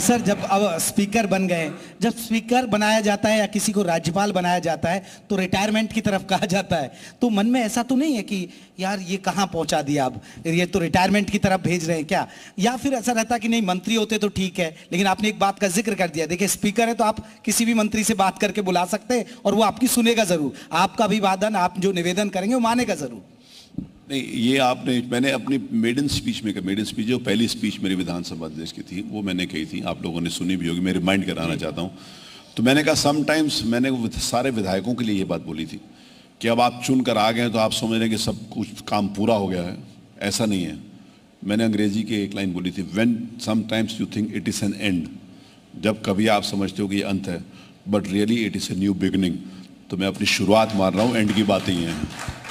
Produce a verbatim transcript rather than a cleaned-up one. Sir, जब अब speaker बन गए, जब स्पीकर बनाया जाता है या किसी को राज्यपाल बनाया जाता है तो रिटायरमेंट की तरफ कहा जाता है, तो मन में ऐसा तो नहीं है कि यार ये कहाँ पहुँचा दिया, अब ये तो रिटायरमेंट की तरफ भेज रहे हैं क्या? या फिर ऐसा रहता कि नहीं मंत्री होते तो ठीक है। लेकिन आपने एक बात का जिक्र कर दिया, देखिए स्पीकर है तो आप किसी भी मंत्री से बात करके बुला सकते हैं और वो आपकी सुनेगा ज़रूर, आपका अभिवादन, आप जो निवेदन करेंगे वो मानेगा ज़रूर। नहीं, ये आपने, मैंने अपनी मेडन स्पीच में, मेडन स्पीच जो पहली स्पीच मेरी विधानसभा अध्यक्ष की थी वो मैंने कही थी, आप लोगों ने सुनी भी होगी, मैं रिमाइंड कराना चाहता हूँ। तो मैंने कहा समटाइम्स, मैंने सारे विधायकों के लिए ये बात बोली थी कि अब आप चुन कर आ गए तो आप समझ रहे हैं कि सब कुछ काम पूरा हो गया है, ऐसा नहीं है। मैंने अंग्रेजी की एक लाइन बोली थी, when sometimes you think it is an end, जब कभी आप समझते हो कि ये अंत है, but really it is a new beginning. तो मैं अपनी शुरुआत मान रहा हूँ, एंड की बातें ही हैं।